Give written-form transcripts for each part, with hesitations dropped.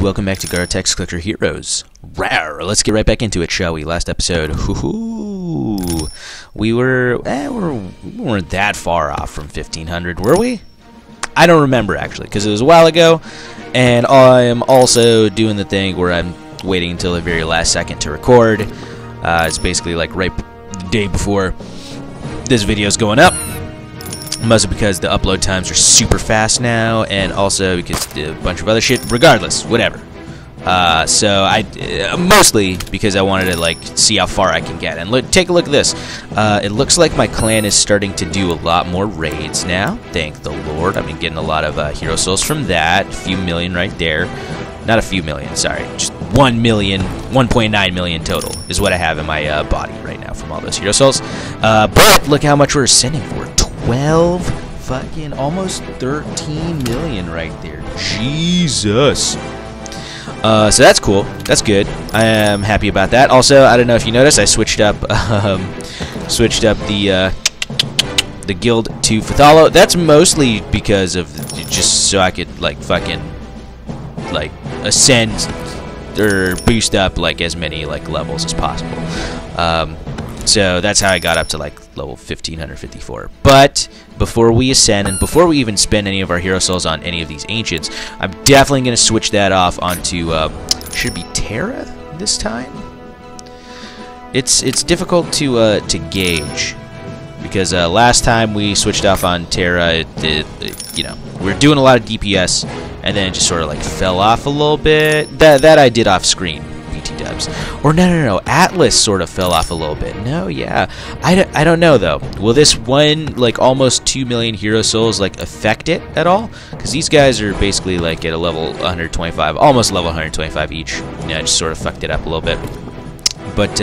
Welcome back to Garo Attacks, Clicker Heroes. Rawr! Let's get right back into it, shall we? Last episode, we weren't that far off from 1500, were we? I don't remember actually, because it was a while ago, and I'm also doing the thing where I'm waiting until the very last second to record. It's basically like right the day before this video's going up. Mostly because the upload times are super fast now, and also because a bunch of other shit. Regardless, whatever. Mostly because I wanted to like see how far I can get. And look, take a look at this. It looks like my clan is starting to do a lot more raids now. Thank the Lord. I've been getting a lot of hero souls from that. A few million right there. Not a few million, sorry. Just 1.9 million total is what I have in my body right now from all those hero souls. But look how much we're ascending for. 12 fucking almost 13 million right there. Jesus. So that's cool. That's good. I am happy about that. Also, I don't know if you noticed, I switched up the guild to Fathalo. That's mostly because of just so I could like fucking like ascend or boost up like as many like levels as possible. So that's how I got up to like level 1554. But before we ascend and before we even spend any of our hero souls on any of these ancients, I'm definitely going to switch that off onto should be Terra this time. It's difficult to gauge because last time we switched off on Terra, you know, we're doing a lot of DPS and then it just sort of like fell off a little bit. That I did off screen. Or no, Atlas sort of fell off a little bit. No, yeah. I don't know, though. Will this one, like, almost 2 million hero souls, like, affect it at all? Because these guys are basically, like, at a level 125, almost level 125 each. Yeah, just sort of fucked it up a little bit. But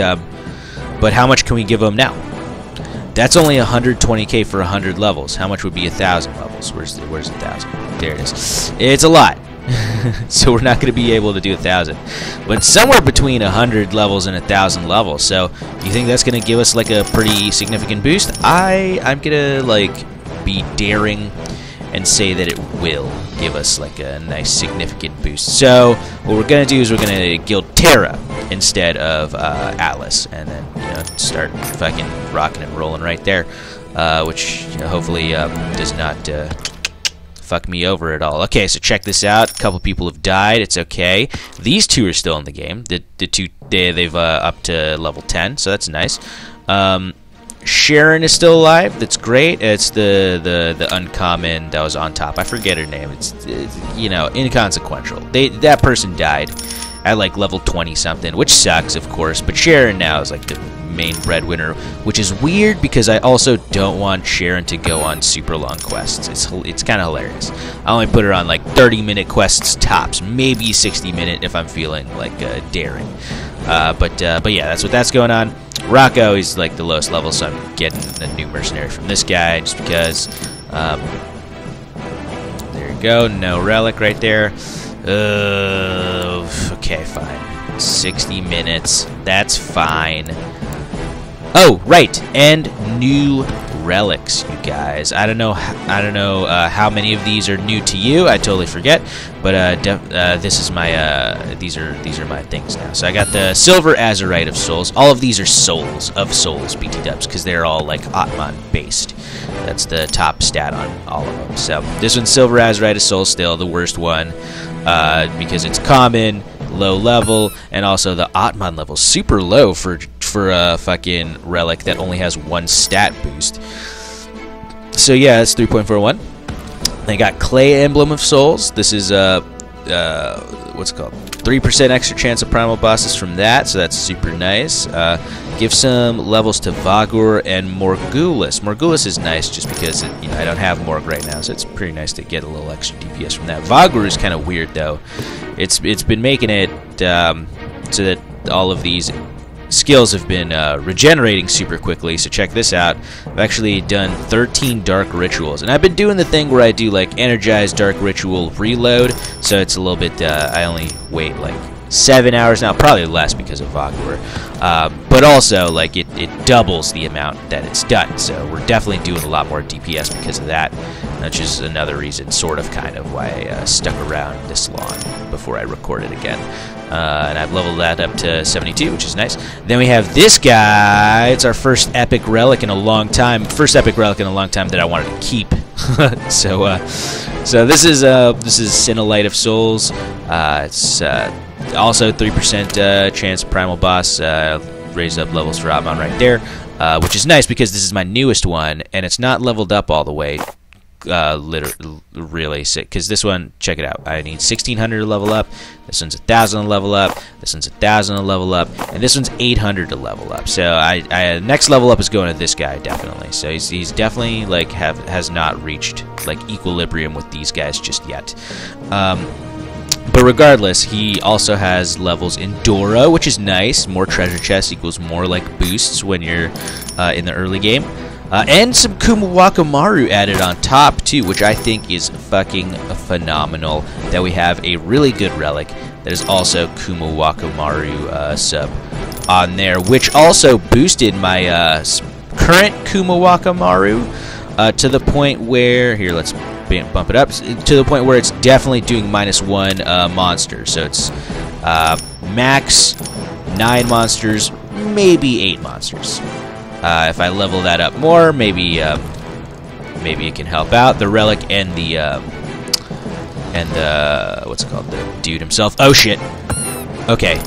how much can we give them now? That's only 120k for 100 levels. How much would be 1,000 levels? Where's 1,000? There it is. It's a lot. So we're not going to be able to do 1,000, but somewhere between 100 levels and 1,000 levels. So you think that's going to give us like a pretty significant boost? I'm going to like be daring and say that it will give us like a nice significant boost. So what we're going to do is we're going to guild Terra instead of Atlas, and then you know start fucking rocking and rolling right there, which you know, hopefully does not. Fuck me over at all. Okay, so check this out. A couple people have died. It's okay. These two are still in the game. The two they've up to level 10, so that's nice. Sharon is still alive. That's great. It's the uncommon that was on top. I forget her name. It's you know inconsequential. That person died at like level 20 something, which sucks of course. But Sharon now is like the main breadwinner, which is weird because I also don't want Sharon to go on super long quests. It's kind of hilarious. I only put her on like 30-minute quests tops, maybe 60-minute if I'm feeling like daring. But yeah, that's what that's going on. Rocco is like the lowest level, so I'm getting a new mercenary from this guy just because. There you go, no relic right there. Okay, fine. 60 minutes. That's fine. Oh, right, and new relics, you guys. I don't know how many of these are new to you. I totally forget. But this is my these are my things now. So I got the Silver Azerite of Souls. All of these are Souls of Souls BT dubs because they're all like Atman based. That's the top stat on all of them. So this one's Silver Azerite of Souls, still the worst one because it's common, low level, and also the Atman level super low for a fucking relic that only has one stat boost. So yeah, that's 3.41. They got Clay Emblem of Souls. This is what's it called? 3% extra chance of primal bosses from that, so that's super nice. Give some levels to Vaagur and Morgulis. Morgulis is nice just because it, you know I don't have Morg right now, so it's pretty nice to get a little extra DPS from that. Vaagur is kind of weird though. It's been making it so that all of these skills have been regenerating super quickly, so check this out. I've actually done 13 dark rituals, and I've been doing the thing where I do like energize dark ritual reload, so it's a little bit I only wait like 7 hours now, probably less because of Vaagur, but also like it doubles the amount that it's done, so we're definitely doing a lot more DPS because of that, which is another reason sort of kind of why I stuck around this long before I recorded again. And I've leveled that up to 72, which is nice. Then we have this guy. It's our first epic relic in a long time. First epic relic in a long time that I wanted to keep. So this is Cinolite of Souls. It's also 3% chance of primal boss. Raised up levels for Abon right there, which is nice because this is my newest one, and it's not leveled up all the way. Literally, really sick, because this one, check it out, I need 1600 to level up, this one's 1000 to level up, this one's 1000 to level up, and this one's 800 to level up, so I next level up is going to this guy, definitely, so he's definitely, like, has not reached, like, equilibrium with these guys just yet. But regardless, he also has levels in Doro, which is nice. More treasure chests equals more, like, boosts when you're in the early game. And some Kumawakamaru added on top, too, which I think is fucking phenomenal, that we have a really good relic that is also Kumawakamaru sub on there, which also boosted my current Kumawakamaru to the point where... Here, let's bump it up. To the point where it's definitely doing -1 monsters. So it's max 9 monsters, maybe 8 monsters. If I level that up more, maybe maybe it can help out. The relic and the what's it called? The dude himself. Oh shit! Okay,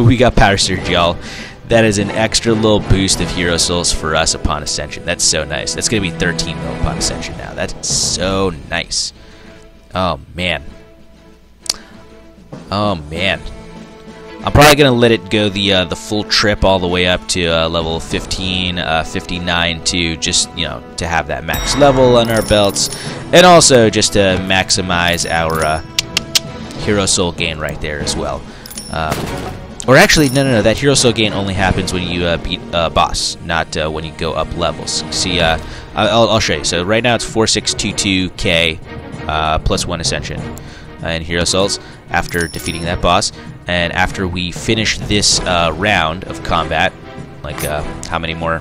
we got power surge, y'all. That is an extra little boost of hero souls for us upon ascension. That's so nice. That's gonna be 13 mil upon ascension now. That's so nice. Oh man. Oh man. I'm probably gonna let it go the full trip all the way up to level 15, 59 to just, you know, to have that max level on our belts, and also just to maximize our hero soul gain right there as well. Or actually, no, that hero soul gain only happens when you beat a boss, not when you go up levels. See, I'll show you. So right now it's 4622k plus 1 ascension in hero souls after defeating that boss. And after we finish this round of combat, like how many more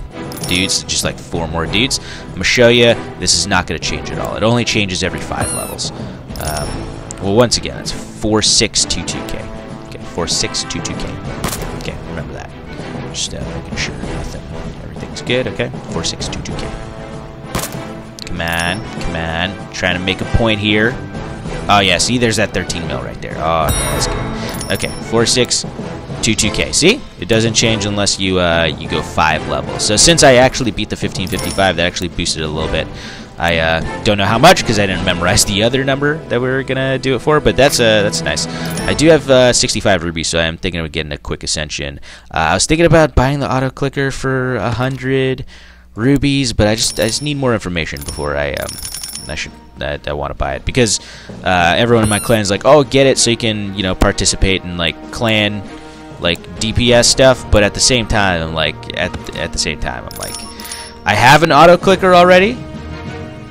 dudes? Just like 4 more dudes. I'm gonna show you. This is not gonna change at all. It only changes every 5 levels. Well, once again, it's 4622k. Okay, 4622k. Okay, remember that. Just making sure everything's good. Okay, 4622k. Come on. Trying to make a point here. Oh yeah, see, there's that 13 mil right there. Oh, that's good. Okay, 4622k. See, it doesn't change unless you you go 5 levels. So since I actually beat the 1555, that actually boosted it a little bit. I don't know how much because I didn't memorize the other number that we were gonna do it for, but that's nice. I do have 65 rubies, so I am thinking of getting a quick ascension. I was thinking about buying the auto clicker for 100 rubies, but I just need more information before I want to buy it, because everyone in my clan is like, oh, get it so you can, you know, participate in like clan like DPS stuff, but at the same time I'm like, at the same time I'm like, I have an auto clicker already,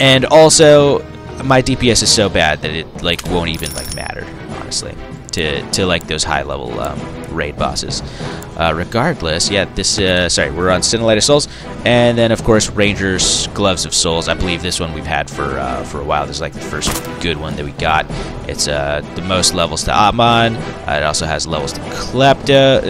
and also my DPS is so bad that it like won't even like matter, honestly, to like those high level raid bosses. Regardless, yeah, this sorry, we're on Cinolite of Souls, and then of course Ranger's Gloves of Souls. I believe this one we've had for a while. This is like the first good one that we got. It's the most levels to Atman. It also has levels to Klepto,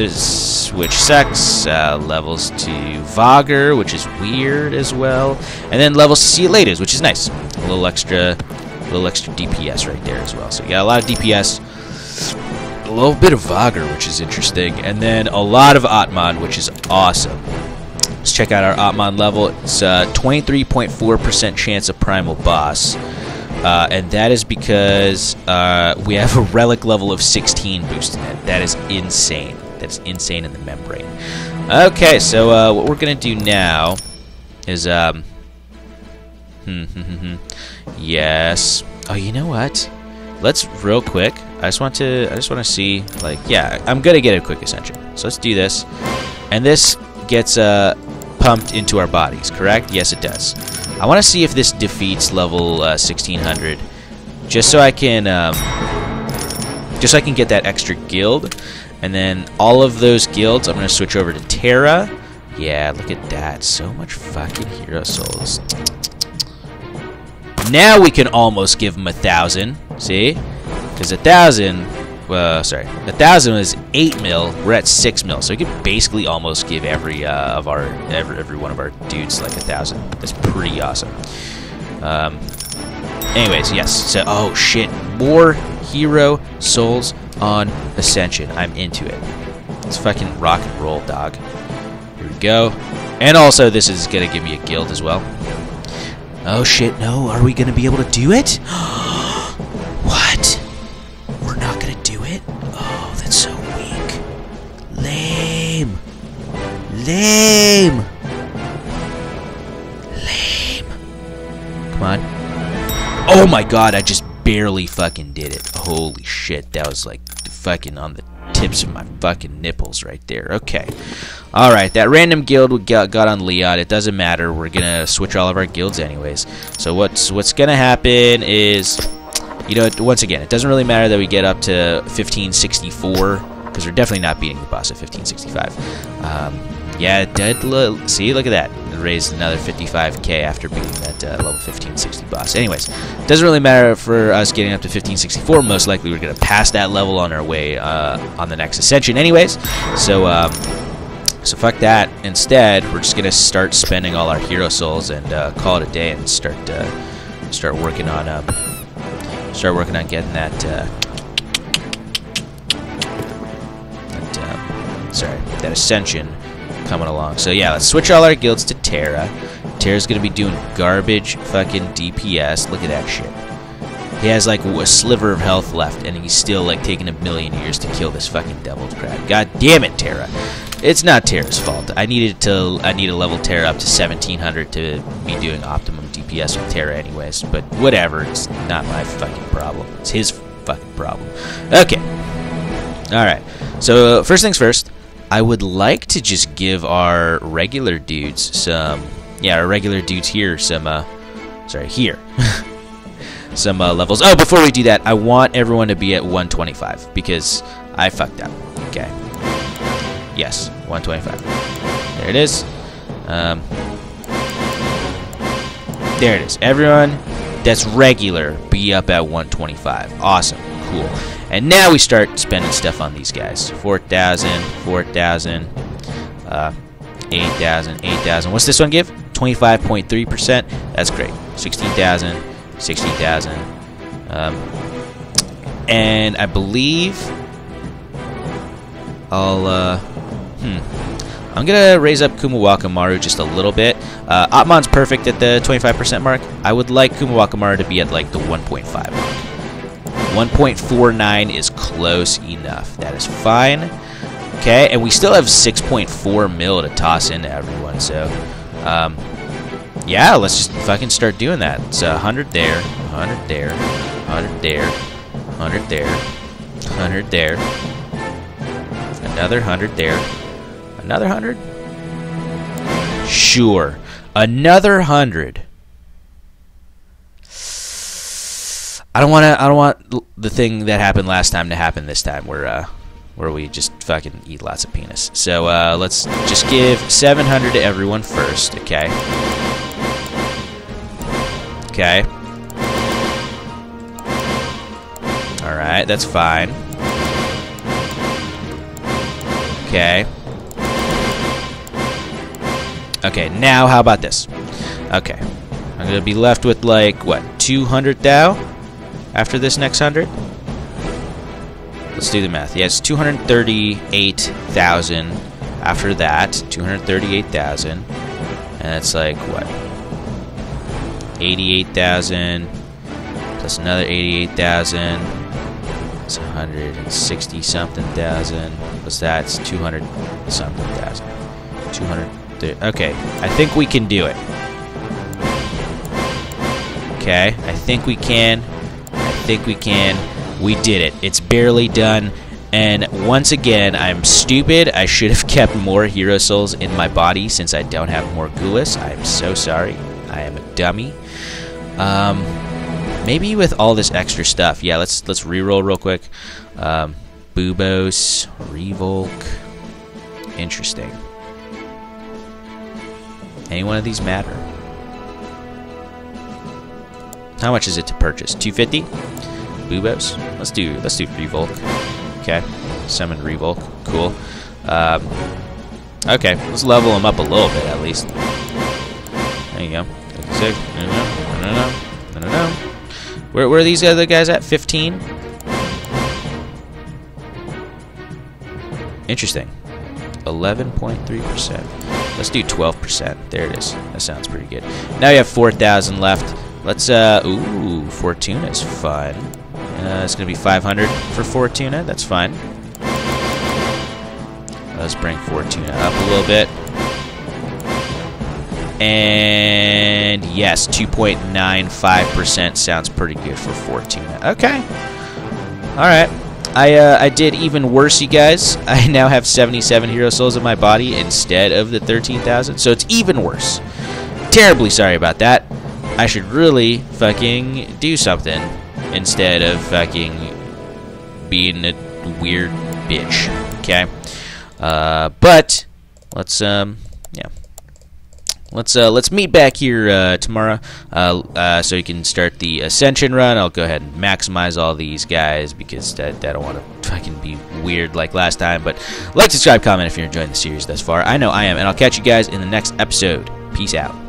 which sucks. Levels to Vaagur, which is weird as well, and then levels to Silates, which is nice. A little extra DPS right there as well. So we got a lot of DPS. A little bit of Vaagur, which is interesting, and then a lot of Atman, which is awesome. Let's check out our Atman level. It's 23.4% chance of primal boss, and that is because we have a relic level of 16 boosting it. That is insane. That's insane in the membrane. Okay, so what we're gonna do now is yes. Oh, you know what? Let's real quick. I just want to see, like, yeah, I'm gonna get a quick ascension. So let's do this, and this gets pumped into our bodies, correct? Yes, it does. I want to see if this defeats level 1600, just so I can just so I can get that extra guild. And then all of those guilds, I'm going to switch over to Terra. Yeah, look at that. So much fucking hero souls. Now we can almost give him 1,000. See? Because 1,000... sorry. 1,000 was 8 mil. We're at 6 mil. So we could basically almost give every one of our dudes like 1,000. That's pretty awesome. Anyways, yes. So, oh, shit. More hero souls on Ascension. I'm into it. Let's fucking rock and roll, dog. Here we go. And also, this is going to give me a guild as well. Oh, shit, no. Are we going to be able to do it? What? We're not going to do it? Oh, that's so weak. Lame. Lame. Lame. Come on. Oh, my God. I just barely fucking did it. Holy shit. That was, like, fucking on the tips of my fucking nipples right there. Okay. Alright, that random guild we got on Leon. It doesn't matter. We're gonna switch all of our guilds anyways. So what's gonna happen is, you know, once again, it doesn't really matter that we get up to 1564, because we're definitely not beating the boss at 1565. Yeah, it did look, see, look at that. It raised another 55k after beating that level 1560 boss. Anyways, it doesn't really matter for us getting up to 1564. Most likely we're going to pass that level on our way on the next Ascension anyways. So, so fuck that. Instead, we're just going to start spending all our hero souls and call it a day and start working on getting that... sorry, that Ascension coming along. So yeah, let's switch all our guilds to Terra. Terra's gonna be doing garbage fucking DPS. Look at that shit. He has like a sliver of health left and he's still like taking a million years to kill this fucking devil's crab. God damn it, Terra. It's not Terra's fault. I need to level Terra up to 1700 to be doing optimum DPS with Terra anyways, but whatever, it's not my fucking problem. It's his fucking problem. Okay. Alright. So first things first, I would like to just give our regular dudes some, yeah, our regular dudes here some, sorry, here, some levels. Oh, before we do that, I want everyone to be at 125 because I fucked up. Okay. Yes, 125. There it is. There it is. Everyone that's regular, be up at 125. Awesome. Cool. And now we start spending stuff on these guys. 4,000, 4,000, 8,000, 8,000. What's this one give? 25.3%. That's great. 16,000, 16,000. And I believe I'll, I'm gonna raise up Kumawakamaru just a little bit. Atman's perfect at the 25% mark. I would like Kumawakamaru to be at like the 1.5 mark. 1.49 is close enough. That is fine. Okay, and we still have 6.4 mil to toss into everyone, so yeah, let's just fucking start doing that. It's 100 there, 100 there, 100 there, 100 there, 100 there, another 100 there, another 100? Sure, another 100. I don't want the thing that happened last time to happen this time, where we just fucking eat lots of penis. So let's just give 700 to everyone first, okay? Okay. All right, that's fine. Okay. Okay, now how about this? Okay, I'm gonna be left with like what, 200 thou? After this next 100? Let's do the math. Yeah, it's 238,000 after that. 238,000. And that's like, what? 88,000. Plus another 88,000. That's 160 something thousand. Plus that, it's 200 something thousand. 200. Okay, I think we can do it. Okay, I think we can. We did it. It's barely done. And once again, I'm stupid. I should have kept more hero souls in my body since I don't have more Gulas. I'm so sorry. I am a dummy. Maybe with all this extra stuff. Yeah, let's reroll real quick. Bubos, Revolk. Interesting. Any one of these matter? How much is it to purchase? 250? Bubos. Let's do Revolk. Okay. Summon Revolk. Cool. Okay, let's level them up a little bit at least. There you go. Sick. I don't know. Where are these other guys at? 15? Interesting. 11.3%. Let's do 12%. There it is. That sounds pretty good. Now you have 4,000 left. Let's, ooh, Fortuna's fun. It's going to be 500 for Fortuna. That's fine. Let's bring Fortuna up a little bit. And yes, 2.95% sounds pretty good for Fortuna. Okay. All right. I did even worse, you guys. I now have 77 hero souls in my body instead of the 13,000, so it's even worse. Terribly sorry about that. I should really fucking do something instead of fucking being a weird bitch. Okay. But let's yeah. Let's meet back here tomorrow so you can start the Ascension run. I'll go ahead and maximize all these guys because I don't want to fucking be weird like last time. But like, subscribe, comment if you're enjoying the series thus far. I know I am, and I'll catch you guys in the next episode. Peace out.